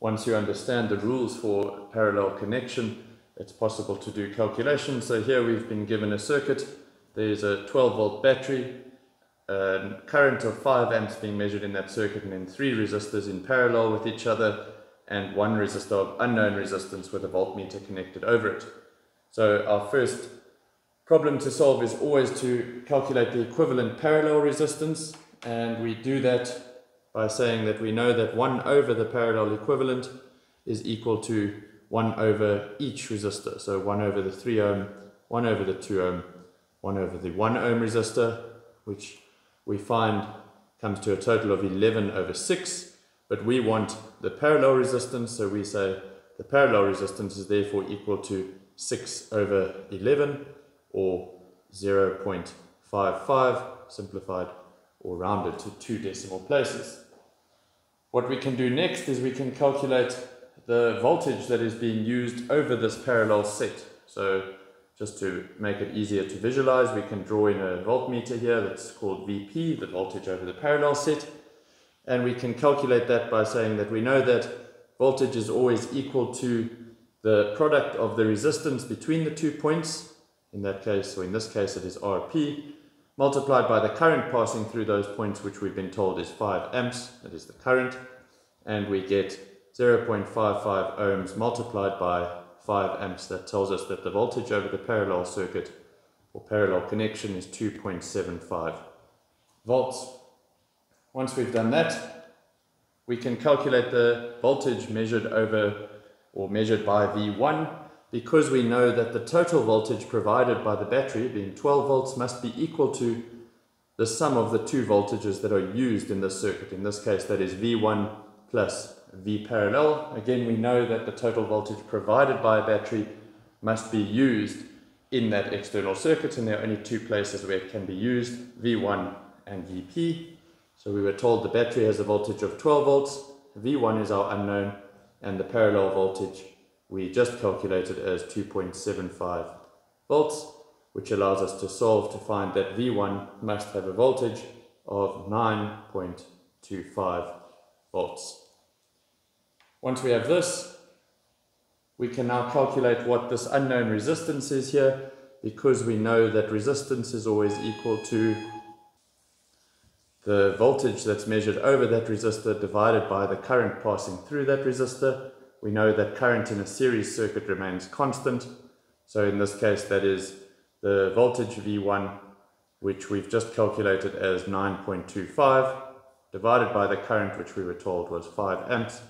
Once you understand the rules for parallel connection, it's possible to do calculations. So here we've been given a circuit. There's a 12-volt battery, a current of 5 amps being measured in that circuit, and then 3 resistors in parallel with each other, and 1 resistor of unknown resistance with a voltmeter connected over it. So our first problem to solve is always to calculate the equivalent parallel resistance, and we do that by saying that we know that 1 over the parallel equivalent is equal to 1 over each resistor. So 1 over the 3 ohm, 1 over the 2 ohm, 1 over the 1 ohm resistor, which we find comes to a total of 11 over 6, but we want the parallel resistance, so we say the parallel resistance is therefore equal to 6 over 11, or 0.55, simplified or rounded to 2 decimal places. What we can do next is we can calculate the voltage that is being used over this parallel set. So just to make it easier to visualize, we can draw in a voltmeter here that's called VP, the voltage over the parallel set, and we can calculate that by saying that we know that voltage is always equal to the product of the resistance between the 2 points, in that case, or in this case it is RP, multiplied by the current passing through those points, which we've been told is 5 amps, that is the current, and we get 0.55 ohms multiplied by 5 amps. That tells us that the voltage over the parallel circuit or parallel connection is 2.75 volts. Once we've done that, we can calculate the voltage measured over or measured by V1, because we know that the total voltage provided by the battery, being 12 volts, must be equal to the sum of the 2 voltages that are used in this circuit. In this case, that is V1 plus V parallel. Again, we know that the total voltage provided by a battery must be used in that external circuit, and there are only 2 places where it can be used, V1 and VP. So we were told the battery has a voltage of 12 volts, V1 is our unknown, and the parallel voltage we just calculated as 2.75 volts, which allows us to solve to find that V1 must have a voltage of 9.25 volts. Once we have this, we can now calculate what this unknown resistance is here, because we know that resistance is always equal to the voltage that's measured over that resistor divided by the current passing through that resistor. We know that current in a series circuit remains constant, so in this case that is the voltage V1, which we've just calculated as 9.25, divided by the current, which we were told was 5 amps,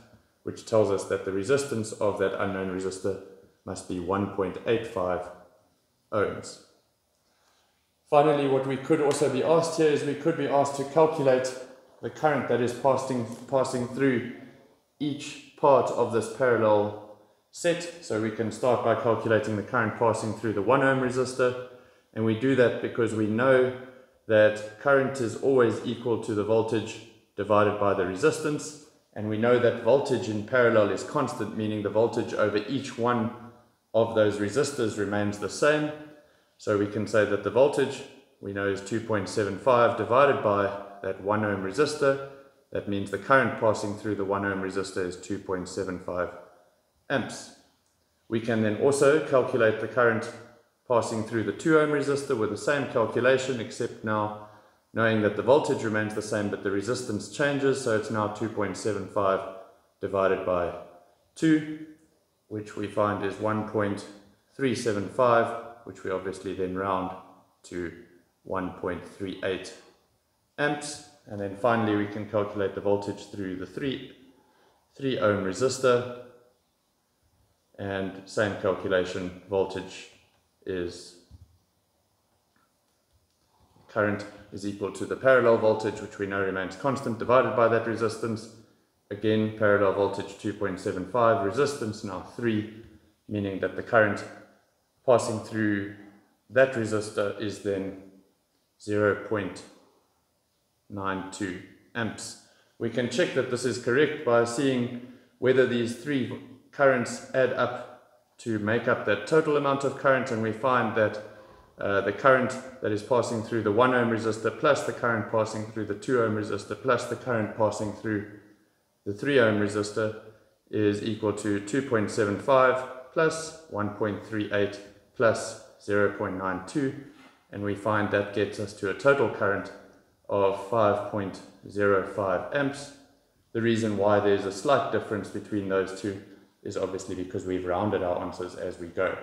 which tells us that the resistance of that unknown resistor must be 1.85 ohms. Finally, what we could also be asked here is we could be asked to calculate the current that is passing through each part of this parallel set. So we can start by calculating the current passing through the 1 ohm resistor, and we do that because we know that current is always equal to the voltage divided by the resistance. And we know that voltage in parallel is constant, meaning the voltage over each one of those resistors remains the same. So we can say that the voltage we know is 2.75 divided by that 1 ohm resistor. That means the current passing through the 1 ohm resistor is 2.75 amps. We can then also calculate the current passing through the 2 ohm resistor with the same calculation, except now knowing that the voltage remains the same but the resistance changes, so it's now 2.75 divided by 2, which we find is 1.375, which we obviously then round to 1.38 amps. And then finally we can calculate the voltage through the 3 ohm resistor, and same calculation, voltage is current is equal to the parallel voltage, which we know remains constant, divided by that resistance. Again, parallel voltage 2.75, resistance now 3, meaning that the current passing through that resistor is then 0.92 amps. We can check that this is correct by seeing whether these 3 currents add up to make up that total amount of current, and we find that the current that is passing through the 1 ohm resistor plus the current passing through the 2 ohm resistor plus the current passing through the 3 ohm resistor is equal to 2.75 plus 1.38 plus 0.92, and we find that gets us to a total current of 5.05 amps. The reason why there's a slight difference between those two is obviously because we've rounded our answers as we go.